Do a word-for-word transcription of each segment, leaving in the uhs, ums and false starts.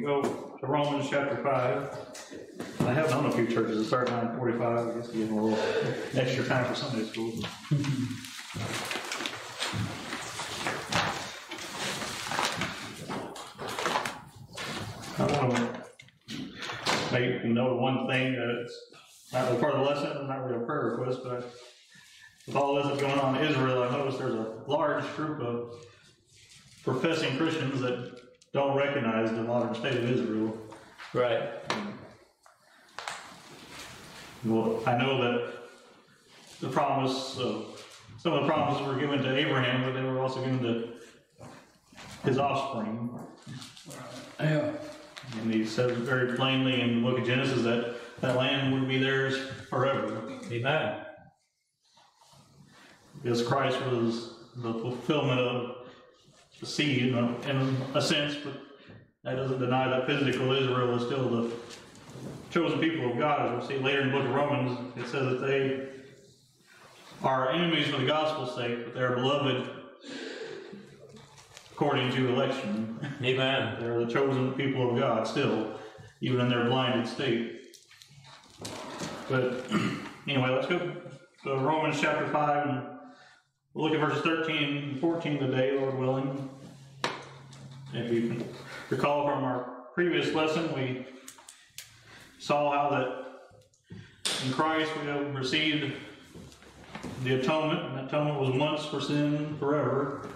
can go to Romans chapter five. I have known a few churches that start at nine forty-five. I guess we give them a little extra time for Sunday school. I want to make note of one thing that's not really part of the lesson, and not really a prayer request, but with all this that's going on in Israel, I noticed there's a large group of professing Christians that don't recognize the modern state of Israel. Right. Well, I know that the promise of, some of the promises were given to Abraham, but they were also given to his offspring. Yeah. And he says very plainly in the book of Genesis that that land would be theirs forever. Amen. Because Christ was the fulfillment of the seed, in a, in a sense, but that doesn't deny that physical Israel is still the chosen people of God. As we'll see later in the book of Romans, it says that they are enemies for the gospel's sake, but they are beloved according to election. Amen. They're the chosen people of God still, even in their blinded state. But anyway, let's go to Romans chapter five, and we'll look at verses thirteen and fourteen today, Lord willing. If you can recall from our previous lesson, we saw how that in Christ we have received the atonement, and atonement was once for sin forever.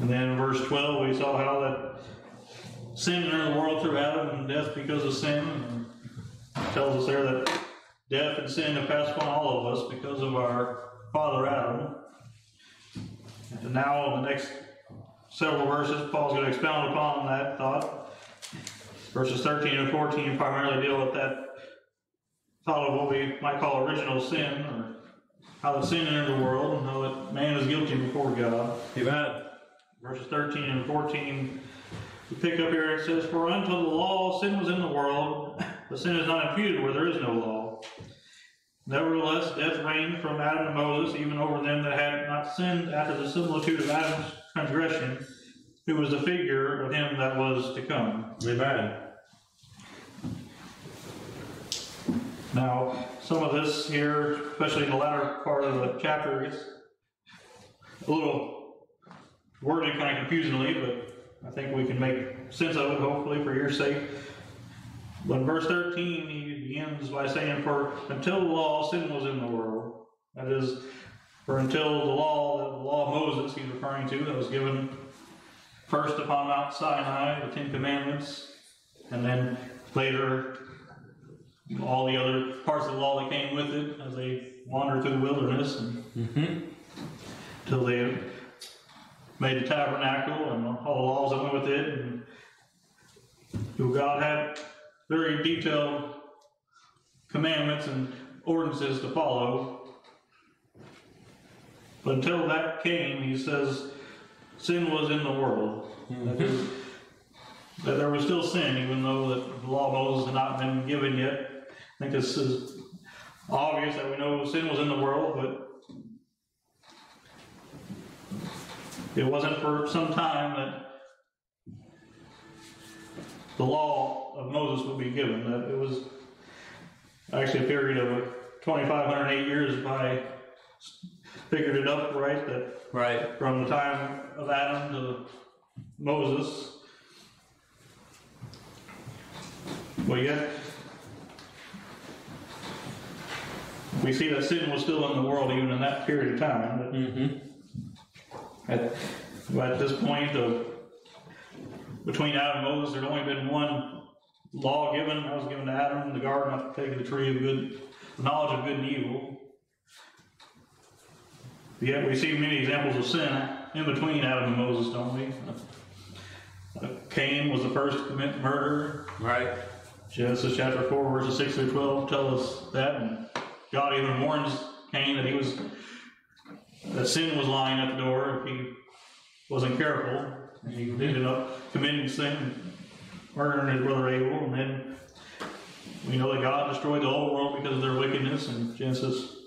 And then in verse twelve, we saw how that sin entered the world through Adam, and death because of sin. And it tells us there that death and sin have passed upon all of us because of our father Adam. And now in the next several verses, Paul's going to expound upon that thought. Verses thirteen and fourteen primarily deal with that thought of what we might call original sin, or how that sin entered the world, and how that man is guilty before God. Amen. Verses thirteen and fourteen, we pick up here, it says, "For unto the law sin was in the world, but sin is not imputed where there is no law. Nevertheless, death reigned from Adam to Moses, even over them that had not sinned after the similitude of Adam's transgression, who was the figure of him that was to come." Amen. Now, some of this here, especially in the latter part of the chapter, is a little worded kind of confusingly, but I think we can make sense of it, hopefully, for your sake. But in verse thirteen, he begins by saying, "For until the law, sin was in the world." That is, for until the law, the law of Moses, he's referring to, that was given first upon Mount Sinai, the Ten Commandments, and then later all the other parts of the law that came with it as they wandered through the wilderness, and mm-hmm. until they made the tabernacle and all the laws that went with it, and who God had very detailed commandments and ordinances to follow. But until that came, he says, sin was in the world. Mm-hmm. That is, that there was still sin, even though the law of Moses had not been given yet. I think this is obvious that we know sin was in the world, but it wasn't for some time that the law of Moses would be given. That it was actually a period of twenty-five hundred eight years, if I figured it up right, that right from the time of Adam to Moses. Well, yet we see that sin was still in the world even in that period of time. But mm-hmm. at, but at this point of between Adam and Moses, there had only been one law given. That was given to Adam in the garden, not to take the tree of good, knowledge of good and evil. Yet we see many examples of sin in between Adam and Moses, don't we? Cain was the first to commit murder. Right. Genesis chapter four, verses six through twelve tell us that. And God even warns Cain that he was that sin was lying at the door if he wasn't careful. And he ended up committing sin, murdering his brother Abel, and then we know that God destroyed the whole world because of their wickedness. And Genesis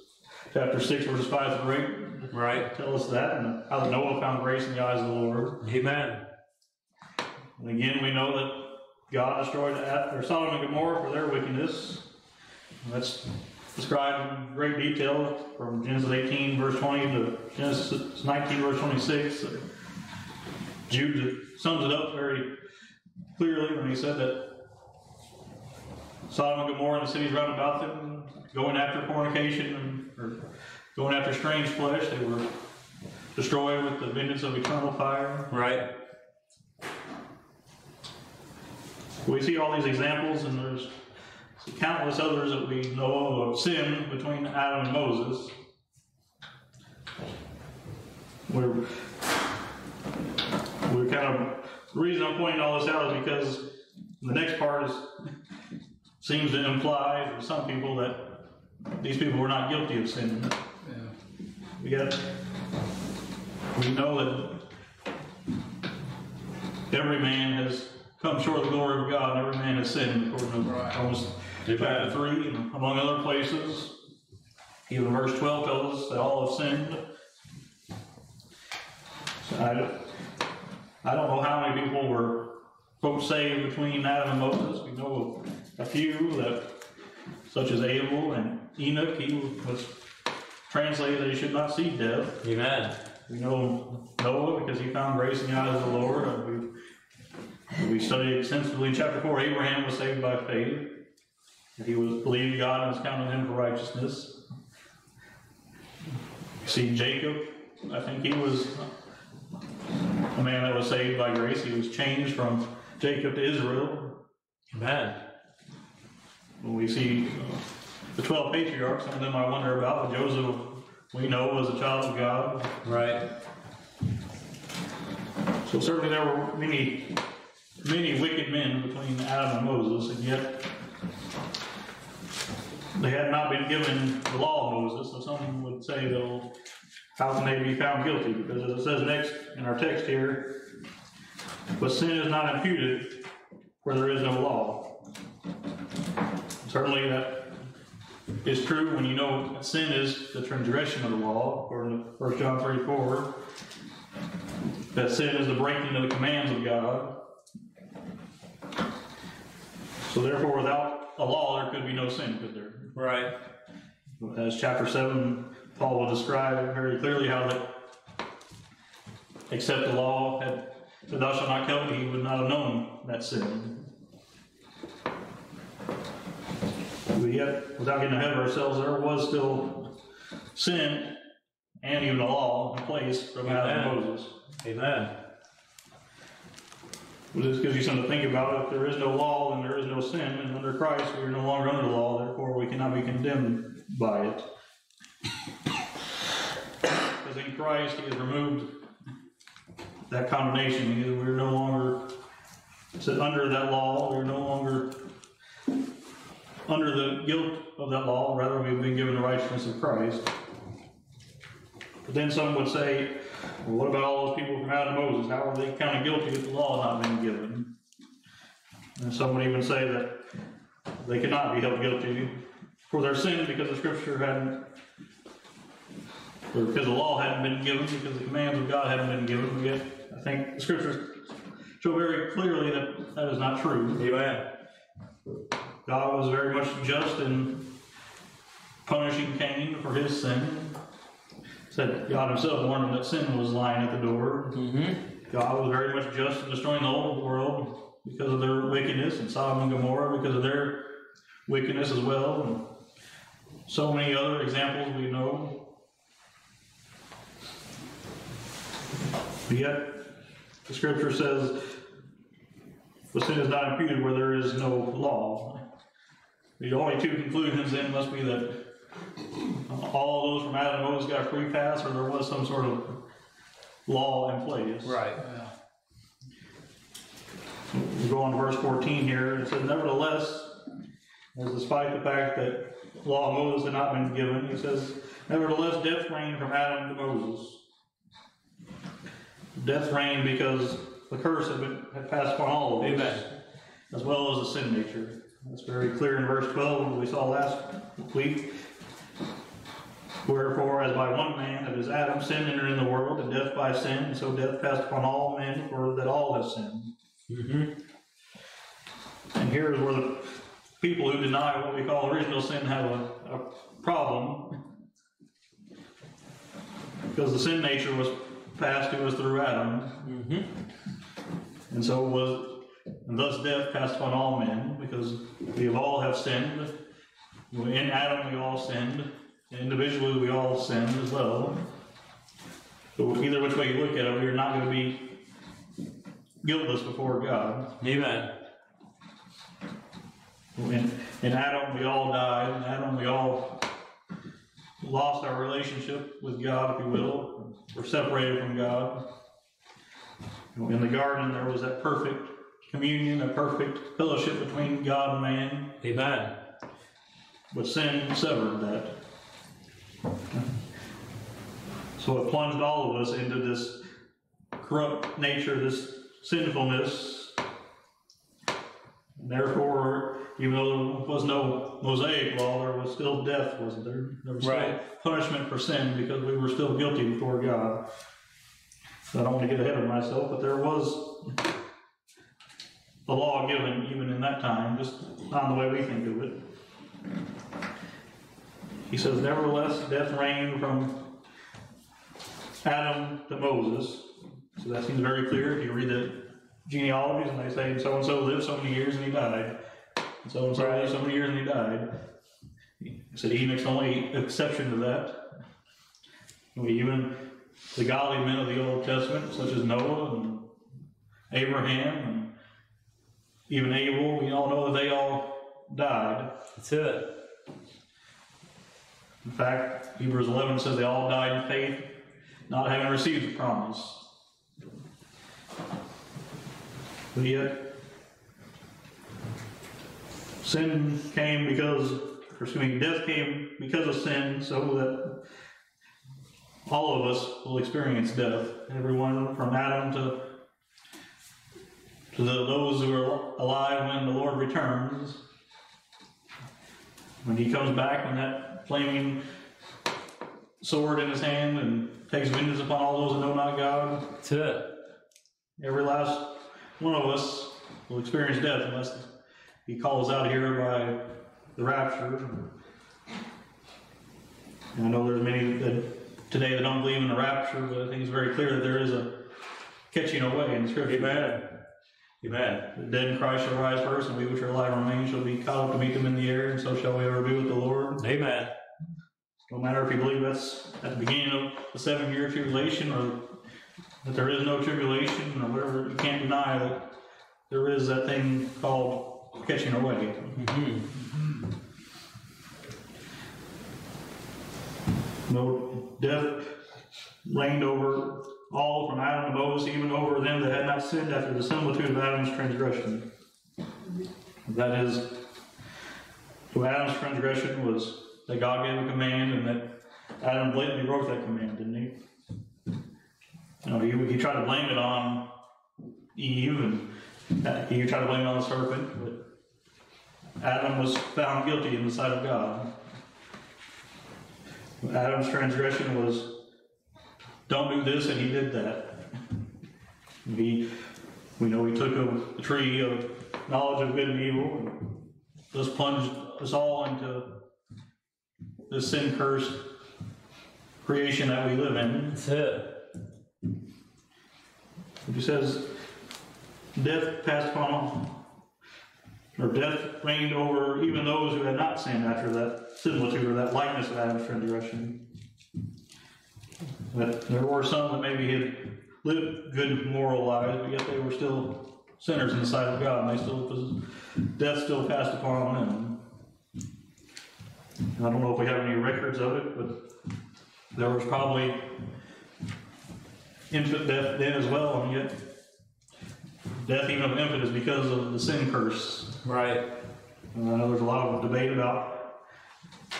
chapter six, verses five through eight, right, tell us that, and how Noah found grace in the eyes of the Lord. Amen. And again, we know that God destroyed Sodom and Gomorrah for their wickedness. That's described in great detail from Genesis eighteen, verse twenty to Genesis nineteen, verse twenty-six. Jude sums it up very clearly when he said that Sodom and Gomorrah and the cities round about them, going after fornication and, or going after strange flesh, they were destroyed with the vengeance of eternal fire. Right. We see all these examples, and there's countless others that we know of sin between Adam and Moses. We're, we're kind of, the reason I'm pointing all this out is because the next part is, seems to imply for some people that these people were not guilty of sin. Yeah. We got, we know that every man has come short of the glory of God, and every man has sinned, according to Romans chapter three, and among other places. Even verse twelve tells us that all have sinned. So I, don't, I don't know how many people were folks saved between Adam and Moses. We know a few, that, such as Abel and Enoch. He was translated that he should not see death. Amen. We know Noah because he found grace in the eyes of the Lord. And we We studied extensively in chapter four, Abraham was saved by faith. He was believed God and was counted him for righteousness. You see Jacob, I think he was a man that was saved by grace. He was changed from Jacob to Israel. Amen. When we see uh, the twelve patriarchs, some of them I wonder about, but Joseph, we know, was a child of God. Right. So certainly there were many... many wicked men between Adam and Moses, and yet they had not been given the law of Moses. So some would say, though, how can they be found guilty? Because as it says next in our text here, but sin is not imputed where there is no law. Certainly that is true when you know that sin is the transgression of the law, according to First John three four, that sin is the breaking of the commands of God. So therefore, without a law, there could be no sin, could there? Right. As chapter seven, Paul will describe very clearly how that, except the law had said, thou shalt not covet, he would not have known that sin. But yet, without getting ahead of ourselves, there was still sin and even a law in place from Adam and Moses. Amen. Well, this gives you something to think about. If there is no law, then there is no sin. And under Christ, we are no longer under the law. Therefore, we cannot be condemned by it. Because in Christ, He has removed that condemnation. We are no longer under that law. We are no longer under the guilt of that law. Rather, we have been given the righteousness of Christ. But then some would say, well, what about all those people from Adam and Moses? How are they kind of guilty if the law has not been given? And some would even say that they could not be held guilty for their sin because the Scripture hadn't, or because the law hadn't been given, because the commands of God hadn't been given. Yet I think the Scriptures show very clearly that that is not true. Amen. God was very much just in punishing Cain for his sin. Said God Himself warned him that sin was lying at the door. Mm-hmm. God was very much just in destroying the old world because of their wickedness, and Sodom and Gomorrah because of their wickedness as well, and so many other examples we know. But yet, the Scripture says, "The sin is not imputed where there is no law." The only two conclusions then must be that all those from Adam and Moses got a free pass, or there was some sort of law in place. Right. Yeah. We go on to verse fourteen here. It says, nevertheless, as despite the fact that the law of Moses had not been given, it says, nevertheless, death reigned from Adam to Moses. Death reigned because the curse had, been, had passed upon all of us. Amen. As well as the sin nature. That's very clear in verse twelve, as we saw last week. Wherefore, as by one man, that is Adam, sin entered in the world, and death by sin, and so death passed upon all men, for that all have sinned. Mm-hmm. And here is where the people who deny what we call original sin have a, a problem, because the sin nature was passed to us through Adam. Mm-hmm. And so was, and thus death passed upon all men, because we all have sinned. In Adam we all sinned. Individually we all sinned as well. So either which way you look at it, we are not going to be guiltless before God. Amen. In, in Adam we all died. In Adam we all lost our relationship with God, if you will. We're separated from God. In the garden there was that perfect communion, a perfect fellowship between God and man. Amen. But sin severed that. So it plunged all of us into this corrupt nature, this sinfulness. And therefore, even though there was no Mosaic law, there was still death, wasn't there? There was right. still punishment for sin, because we were still guilty before God. So I don't want to get ahead of myself, but there was the law given even in that time, just not the way we think of it. He says, nevertheless, death reigned from Adam to Moses. So that seems very clear. If you read the genealogies and they say so-and-so lived so many years and he died. And so-and-so lived so many years and he died. He said he makes the only exception to that. We even the godly men of the Old Testament, such as Noah and Abraham and even Abel, we all know that they all died. That's it. In fact, Hebrews eleven says they all died in faith, not having received the promise. But yet, sin came because, or excuse me, death came because of sin, so that all of us will experience death. Everyone from Adam to, to the, those who are alive when the Lord returns. When He comes back, when that flaming sword in his hand and takes vengeance upon all those that know not God. That's it. Every last one of us will experience death unless He calls out here by the rapture. And I know there's many that today that don't believe in the rapture, but I think it's very clear that there is a catching away in Scripture. Amen. Amen. The dead in Christ shall rise first, and we which are alive remain shall be caught up to meet them in the air, and so shall we ever be with the Lord. Amen. No matter if you believe that's at the beginning of the seven-year tribulation, or that there is no tribulation, or whatever, you can't deny that there is that thing called catching away. Mm-hmm. No, death reigned over all from Adam to Moses, even over them that had not sinned after the similitude of Adam's transgression. That is, so Adam's transgression was that God gave a command, and that Adam blatantly broke that command, didn't he? You know, he, he tried to blame it on Eve, and he tried to blame it on the serpent, but Adam was found guilty in the sight of God. Adam's transgression was, don't do this, and he did that. He, we know he took a tree of knowledge of good and evil, and thus plunged us all into this sin-cursed creation that we live in. That's it. He says, death passed upon all, or death reigned over even those who had not sinned after that similitude, or that likeness of Adam's transgression. That there were some that maybe had lived good moral lives, but yet they were still sinners in the sight of God, and they still, death still passed upon them. And I don't know if we have any records of it, but there was probably infant death then as well, and yet death even of infant is because of the sin curse. Right. And I know there's a lot of debate about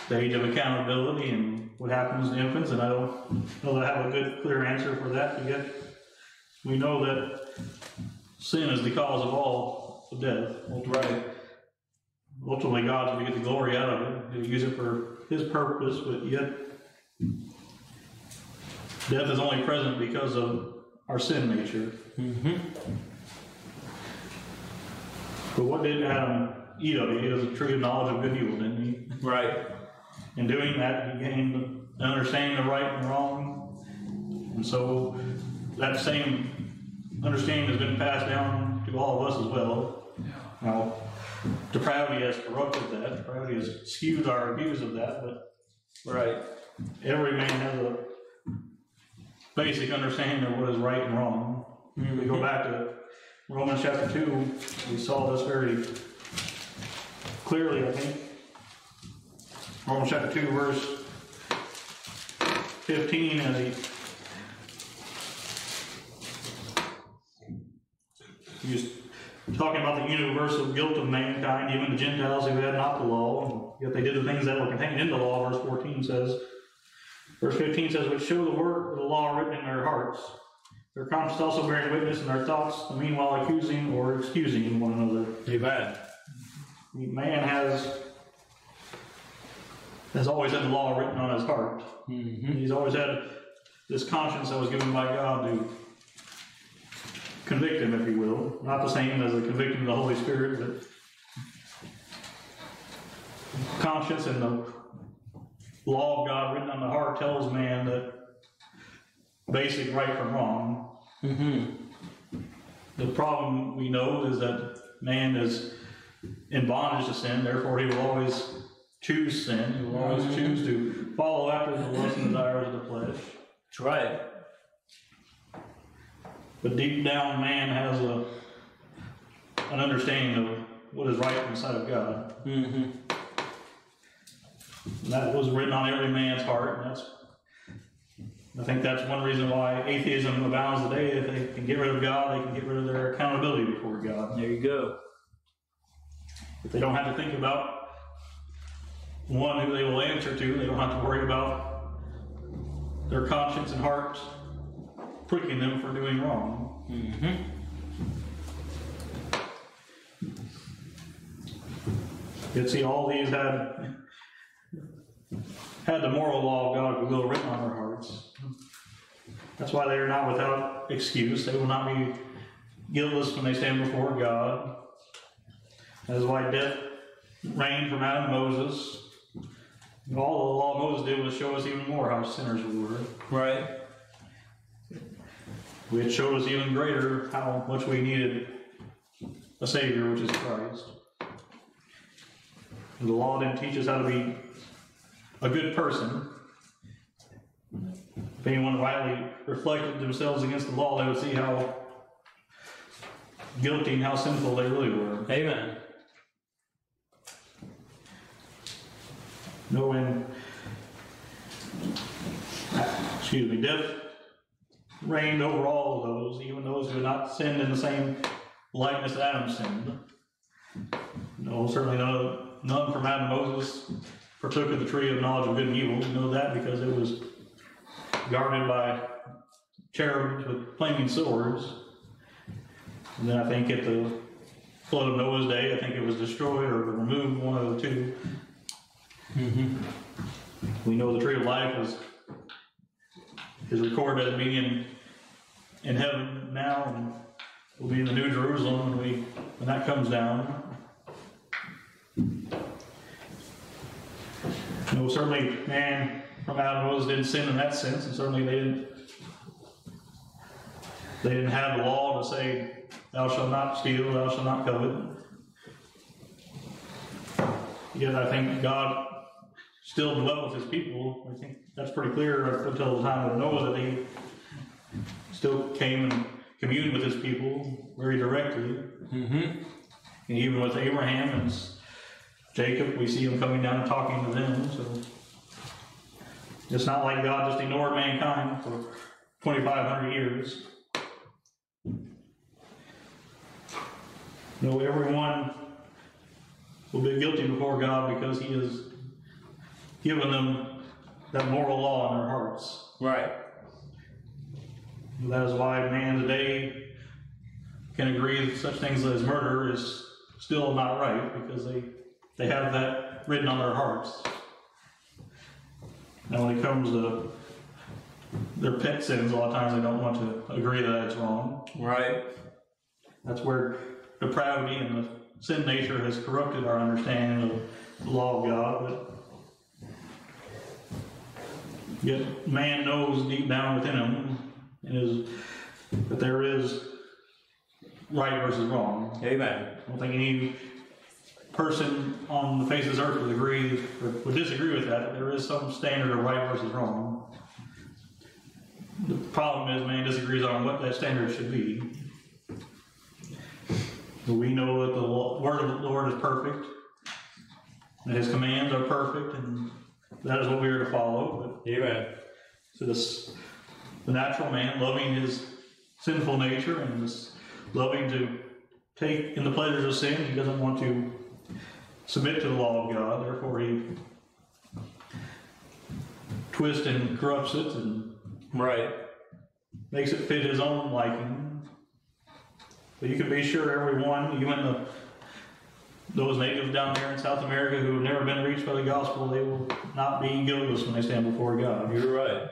the age of accountability and what happens to infants, and I don't know that I have a good, clear answer for that, but yet we know that sin is the cause of all of death. Ultimately, ultimately God's going to get the glory out of it. He'll use it for His purpose, but yet death is only present because of our sin nature. Mm-hmm. But what did Adam eat of? He was a tree of knowledge of good and evil, didn't he? Right. In doing that, he gained the understanding of right and wrong. And so that same understanding has been passed down to all of us as well. Now, depravity has corrupted that. Depravity has skewed our views of that. But right, every man has a basic understanding of what is right and wrong. Mm-hmm. We go back to Romans chapter two. We saw this very clearly, I think. Romans chapter two, verse fifteen, as he, he was talking about the universal guilt of mankind, even the Gentiles who had not the law, and yet they did the things that were contained in the law. Verse fourteen says, verse fifteen says, which show the work of the law written in their hearts, their conscience also bearing witness in their thoughts, and meanwhile accusing or excusing one another. Amen. The man has, has always had the law written on his heart. Mm-hmm. He's always had this conscience that was given by God to convict him, if you will. Not the same as the convicting of the Holy Spirit, but conscience and the law of God written on the heart tells man that basic right from wrong. Mm-hmm. The problem we know is that man is in bondage to sin, therefore he will always choose sin. He will always mm-hmm. choose to follow after the lust and desires of the flesh. That's right. But deep down, man has a an understanding of what is right in the sight of God. Mm-hmm. And that was written on every man's heart, and that's, I think that's one reason why atheism abounds today. If they can get rid of God, they can get rid of their accountability before God. There you go. If they don't have to think about one who they will answer to, they don't have to worry about their conscience and hearts pricking them for doing wrong. Mm-hmm. You'd see all these had had the moral law of God will written on their hearts. That's why they are not without excuse. They will not be guiltless when they stand before God. That is why death reigned from Adam and Moses. And all the law of Moses did was show us even more how sinners we were. Right. It showed us even greater how much we needed a Savior, which is Christ. And the law didn't teach us how to be a good person. If anyone rightly reflected themselves against the law, they would see how guilty and how sinful they really were. Amen. No end. Excuse me. Death reigned over all those, even those who had not sinned in the same likeness that Adam sinned. No, certainly no, none from Adam and Moses partook of the tree of knowledge of good and evil. We know that because it was guarded by cherubims with flaming swords. And then I think at the flood of Noah's day, I think it was destroyed or removed, one of the two. Mm-hmm. We know the tree of life is, is recorded as being in heaven now, and will be in the New Jerusalem when, we, when that comes down. No, certainly man from Adam and Moses didn't sin in that sense, and certainly they didn't, they didn't have the law to say, thou shalt not steal, thou shalt not covet. Yet I think God still dwelt with his people. I think that's pretty clear until the time of Noah, that he still came and communed with his people very directly. Mm-hmm. And even with Abraham and Jacob, we see him coming down and talking to them. So it's not like God just ignored mankind for twenty-five hundred years. No, everyone will be guilty before God because he has given them that moral law in their hearts. Right. And that is why man today can agree that such things as murder is still not right, because they They have that written on their hearts. Now when it comes to their pet sins, a lot of times they don't want to agree that it's wrong. Right. That's where depravity and the sin nature has corrupted our understanding of the law of God, but yet man knows deep down within him and is, that there is right versus wrong. Amen. I don't think any person on the face of this earth would agree, would disagree with that. There is some standard of right versus wrong. The problem is man disagrees on what that standard should be. We know that the word of the Lord is perfect, that his commands are perfect, and that is what we are to follow. But amen. So this, the natural man, loving his sinful nature and this loving to take in the pleasures of sin, he doesn't want to submit to the law of God. Therefore, he twists and corrupts it and right makes it fit his own liking. But you can be sure, everyone, even the those natives down there in South America who have never been reached by the gospel, they will not be guiltless when they stand before God. You're right.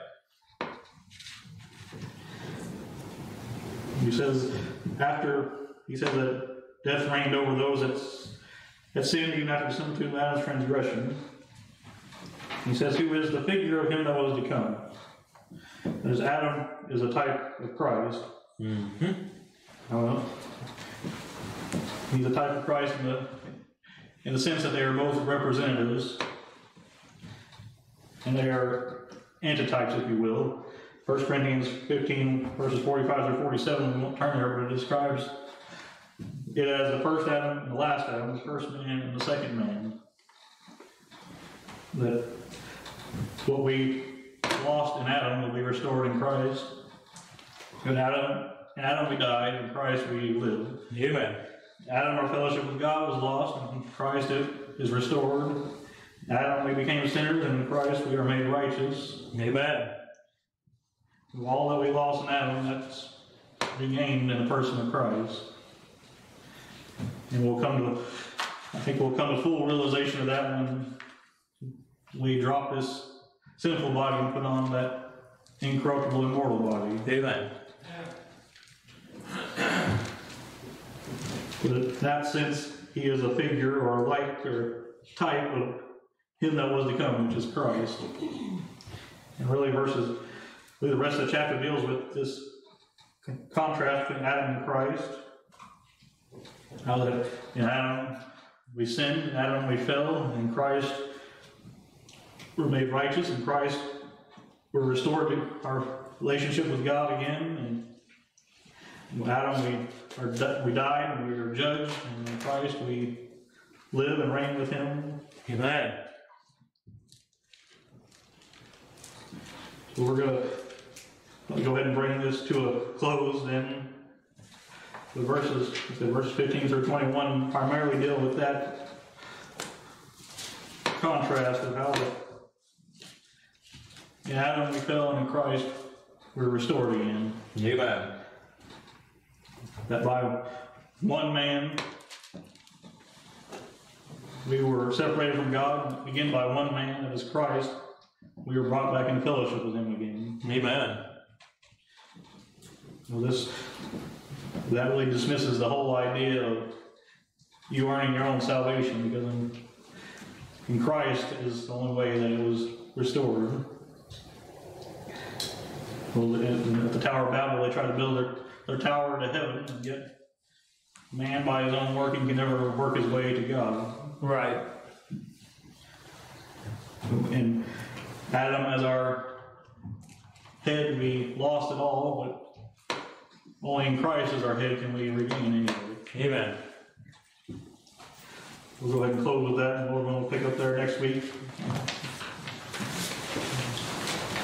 He says after he said that death reigned over those that's, that sinned, even after the similitude of Adam's transgression. He says, who is the figure of him that was to come? And as Adam is a type of Christ. Mm-hmm. Well, he's a type of Christ in the in the sense that they are both representatives, and they are antitypes, if you will. First Corinthians fifteen, verses forty-five through forty-seven, we won't turn there, but it describes it as the first Adam and the last Adam, the first man and the second man. That what we lost in Adam will be restored in Christ. In Adam, in Adam we died, in Christ we live. Amen. Adam, our fellowship with God, was lost, and Christ is restored. In Adam, we became sinners, and in Christ we are made righteous. Amen. All that we lost in Adam, that's regained in the person of Christ. And we'll come to, I think we'll come to full realization of that when we drop this sinful body and put on that incorruptible, immortal body. Amen. But in that sense, he is a figure or a like or type of him that was to come, which is Christ. And really verses... the rest of the chapter deals with this contrast between Adam and Christ. How that in Adam we sinned, in Adam we fell, and in Christ we're made righteous, in Christ we're restored to our relationship with God again. And in Adam we are, we died and we are judged, and in Christ we live and reign with him. Amen. So we're going to I'll go ahead and bring this to a close then. The verses, the verses fifteen through twenty-one primarily deal with that contrast of how the, in Adam we fell and in Christ we're restored again. Amen. That by one man we were separated from God. Again, by one man, that is Christ, we were brought back into fellowship with him again. Amen. Well, this that really dismisses the whole idea of you earning your own salvation, because in, in Christ is the only way that it was restored. Well, at the Tower of Babel, they try to build their, their tower to heaven, and yet man by his own working can never work his way to God. Right. And Adam as our head, we lost it all, but only in Christ as our head can we regain any of it. Amen. We'll go ahead and close with that, and we're going to pick up there next week.